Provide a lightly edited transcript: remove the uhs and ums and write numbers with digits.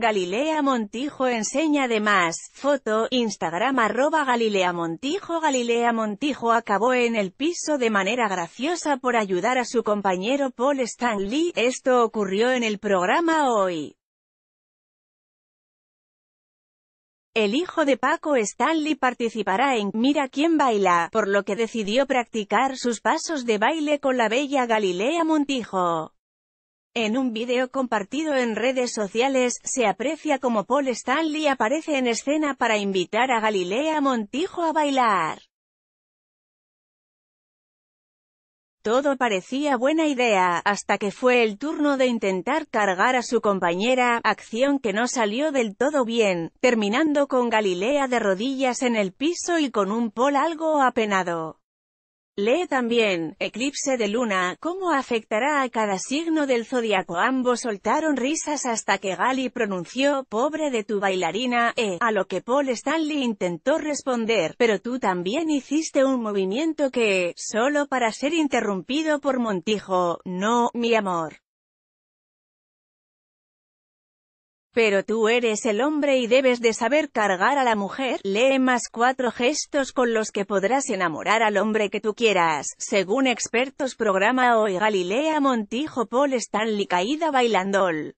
Galilea Montijo enseña de más. Foto, Instagram @GalileaMontijo. Galilea Montijo acabó en el piso de manera graciosa por ayudar a su compañero Paul Stanley. Esto ocurrió en el programa Hoy. El hijo de Paco Stanley participará en Mira quién baila, por lo que decidió practicar sus pasos de baile con la bella Galilea Montijo. En un video compartido en redes sociales, se aprecia como Paul Stanley aparece en escena para invitar a Galilea Montijo a bailar. Todo parecía buena idea, hasta que fue el turno de intentar cargar a su compañera, acción que no salió del todo bien, terminando con Galilea de rodillas en el piso y con un Paul algo apenado. Lee también, eclipse de luna, ¿cómo afectará a cada signo del zodiaco? Ambos soltaron risas hasta que Gali pronunció, pobre de tu bailarina, a lo que Paul Stanley intentó responder, pero tú también hiciste un movimiento que, solo para ser interrumpido por Montijo, no, mi amor. Pero tú eres el hombre y debes de saber cargar a la mujer. Lee más 4 gestos con los que podrás enamorar al hombre que tú quieras. Según expertos, Programa Hoy. Galilea Montijo, Paul Stanley, caída bailando.